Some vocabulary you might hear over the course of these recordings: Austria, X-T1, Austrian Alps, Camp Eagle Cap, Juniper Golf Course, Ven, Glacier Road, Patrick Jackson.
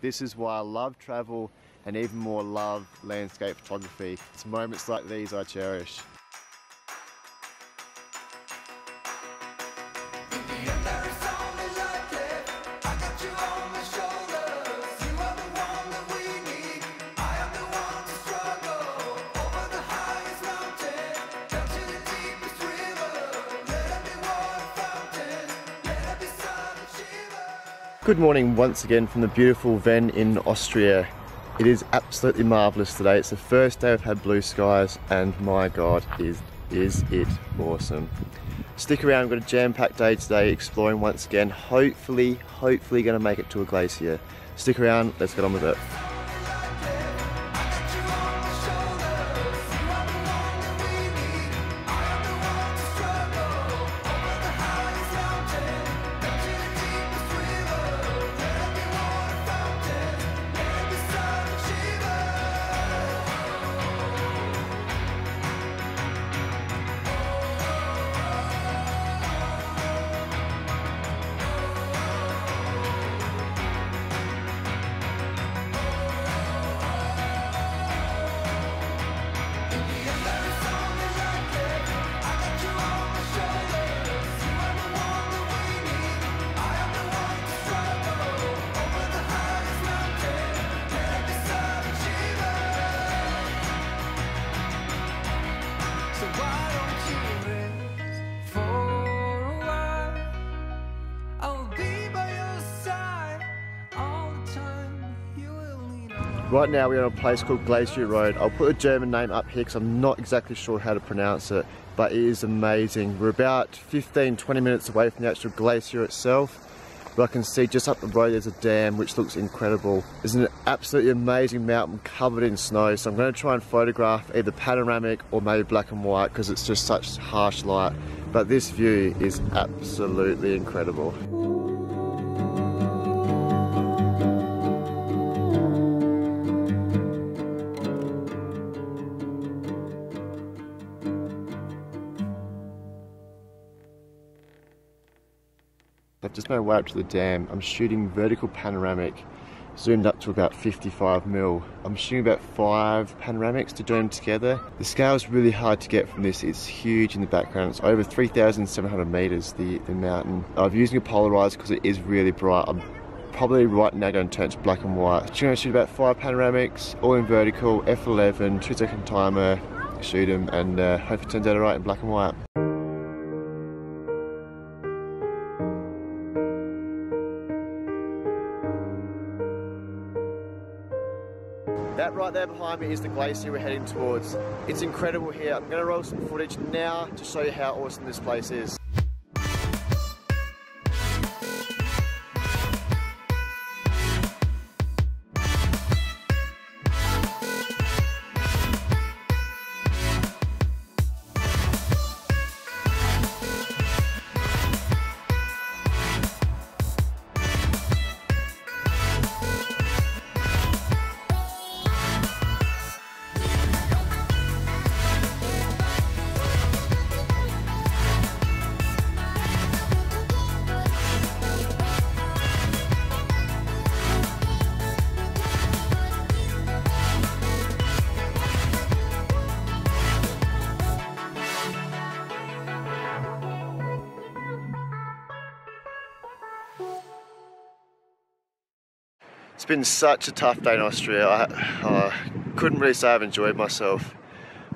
This is why I love travel and even more love landscape photography. It's moments like these I cherish. Good morning once again from the beautiful Ven in Austria. It is absolutely marvellous today. It's the first day we've had blue skies and my God is it awesome. Stick around, we've got a jam-packed day today exploring once again. Hopefully going to make it to a glacier. Stick around, let's get on with it. Right now we're on a place called Glacier Road. I'll put a German name up here because I'm not exactly sure how to pronounce it, but it is amazing. We're about 15-20 minutes away from the actual glacier itself, but I can see just up the road there's a dam which looks incredible. It's an absolutely amazing mountain covered in snow, so I'm going to try and photograph either panoramic or maybe black and white because it's just such harsh light, but this view is absolutely incredible. I've just made my way up to the dam. I'm shooting vertical panoramic, zoomed up to about 55mm. I'm shooting about 5 panoramics to join them together. The scale is really hard to get from this. It's huge in the background. It's over 3,700 meters, the mountain. I'm using a polarizer because it is really bright. I'm probably right now going to turn to black and white. I'm going to shoot about 5 panoramics, all in vertical, f11, 2-second timer, shoot them, and hope it turns out alright in black and white. That right there behind me is the glacier we're heading towards. It's incredible here. I'm going to roll some footage now to show you how awesome this place is. It's been such a tough day in Austria. I couldn't really say I've enjoyed myself.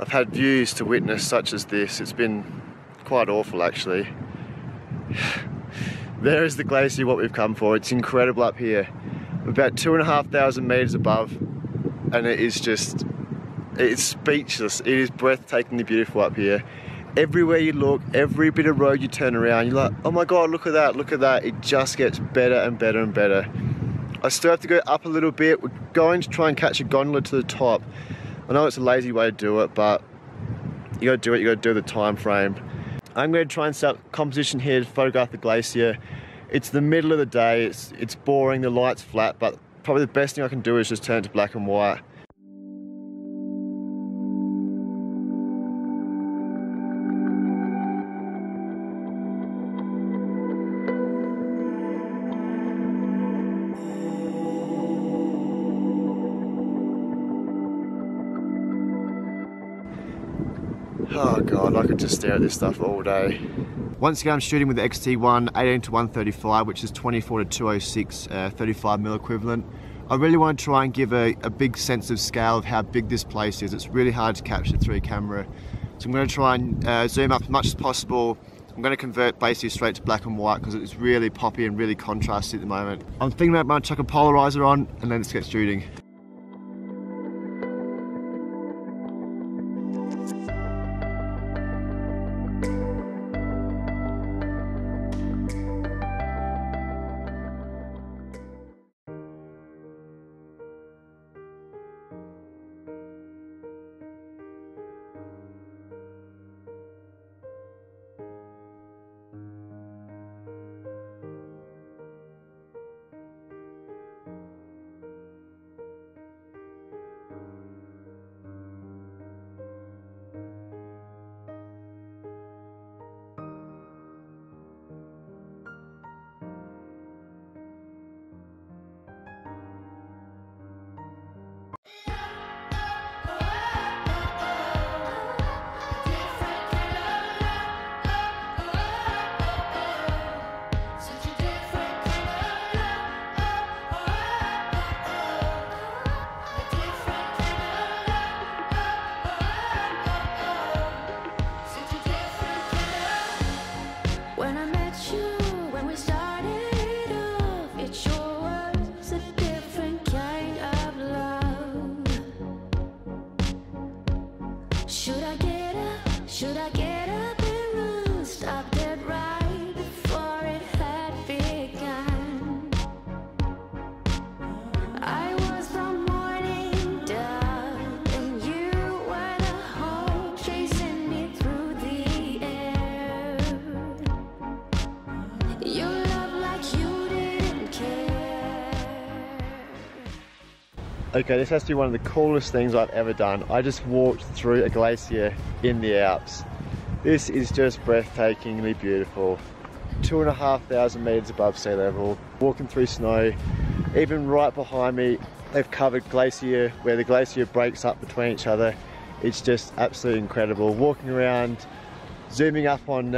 I've had views to witness such as this. It's been quite awful actually. There is the glacier, what we've come for. It's incredible up here. We're about 2,500 meters above and it is just, it's speechless. It is breathtakingly beautiful up here. Everywhere you look, every bit of road you turn around, you're like, oh my God, look at that, look at that. It just gets better and better and better. I still have to go up a little bit. We're going to try and catch a gondola to the top. I know it's a lazy way to do it, but you gotta do it, you gotta do the time frame. I'm gonna try and set up composition here to photograph the glacier. It's the middle of the day, it's boring, the light's flat, but probably the best thing I can do is just turn it to black and white. Oh God, I could just stare at this stuff all day. Once again, I'm shooting with the X-T1 18-135, which is 24-206 35mm equivalent. I really want to try and give a big sense of scale of how big this place is. It's really hard to capture through camera. So I'm going to try and zoom up as much as possible. I'm going to convert basically straight to black and white because it's really poppy and really contrasty at the moment. I'm thinking about chuck a polarizer on and then let's get shooting. Okay, this has to be one of the coolest things I've ever done. I just walked through a glacier in the Alps. This is just breathtakingly beautiful. 2,500 meters above sea level, walking through snow. Even right behind me, they've covered glacier, where the glacier breaks up between each other. It's just absolutely incredible. Walking around, zooming up on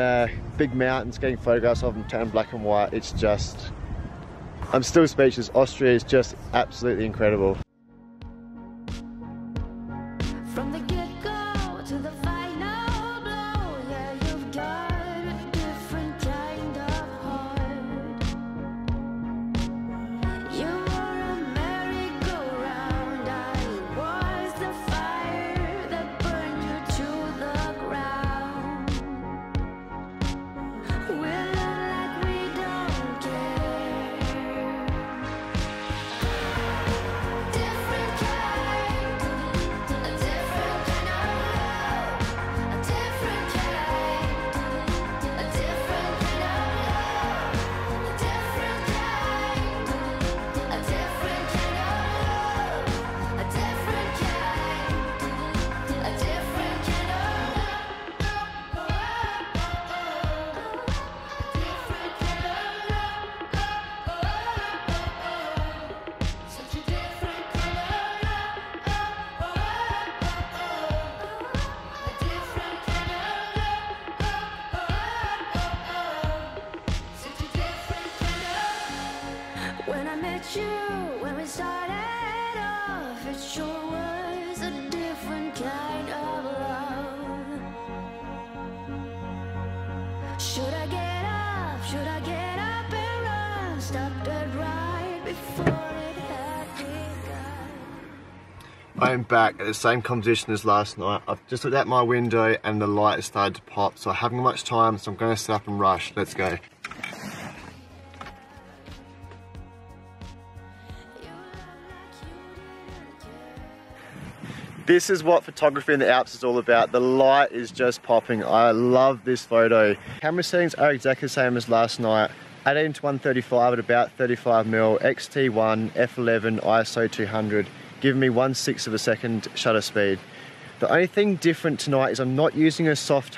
big mountains, getting photographs of them turned black and white. It's just, I'm still speechless. Austria is just absolutely incredible. I am back at the same composition as last night. I've just looked out my window and the light has started to pop, so I haven't got much time, so I'm going to set up and rush. Let's go. This is what photography in the Alps is all about. The light is just popping. I love this photo. Camera settings are exactly the same as last night. 18-135 at about 35mm, X-T1, f11, ISO 200. Giving me 1/6 of a second shutter speed. The only thing different tonight is I'm not using a soft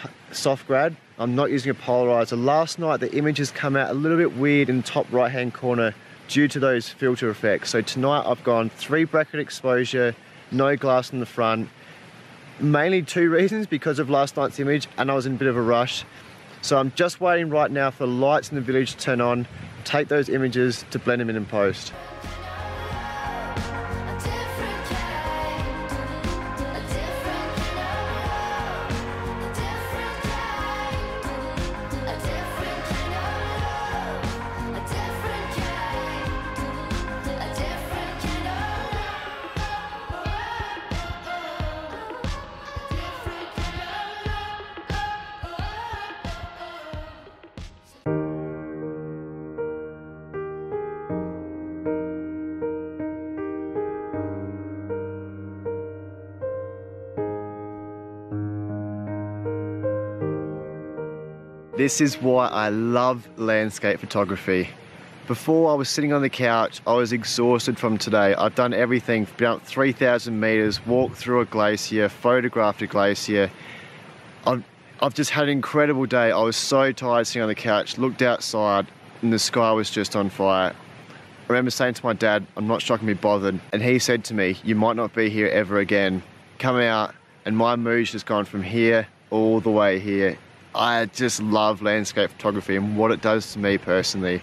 grad. I'm not using a polarizer. Last night the images come out a little bit weird in the top right hand corner due to those filter effects. So tonight I've gone 3 bracket exposure, no glass in the front, mainly two reasons, because of last night's image and I was in a bit of a rush. So I'm just waiting right now for the lights in the village to turn on, take those images to blend them in post. This is why I love landscape photography. Before I was sitting on the couch, I was exhausted from today. I've done everything, been up 3,000 meters, walked through a glacier, photographed a glacier. I've just had an incredible day. I was so tired sitting on the couch, looked outside and the sky was just on fire. I remember saying to my dad, I'm not sure I can be bothered. And he said to me, you might not be here ever again. Come out. And my mood's just gone from here all the way here. I just love landscape photography and what it does to me personally.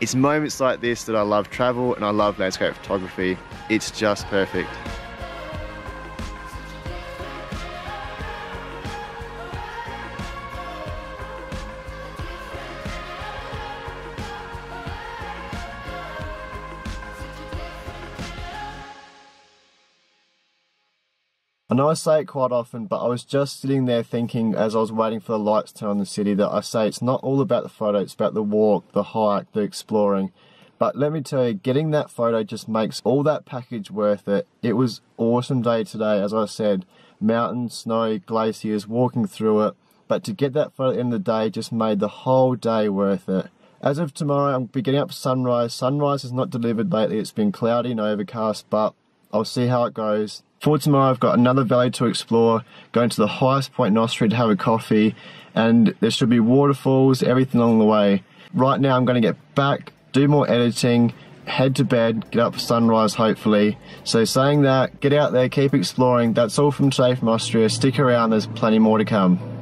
It's moments like this that I love travel and I love landscape photography. It's just perfect. I know I say it quite often, but I was just sitting there thinking as I was waiting for the lights to turn on the city that I say it's not all about the photo, it's about the walk, the hike, the exploring. But let me tell you, getting that photo just makes all that package worth it. It was an awesome day today, as I said, mountains, snow, glaciers, walking through it. But to get that photo at the end of the day just made the whole day worth it. As of tomorrow, I'll be getting up for sunrise. Sunrise has not delivered lately, it's been cloudy and overcast, but I'll see how it goes. For tomorrow, I've got another valley to explore, going to the highest point in Austria to have a coffee, and there should be waterfalls, everything along the way. Right now, I'm going to get back, do more editing, head to bed, get up for sunrise, hopefully. So saying that, get out there, keep exploring. That's all from today from Austria. Stick around, there's plenty more to come.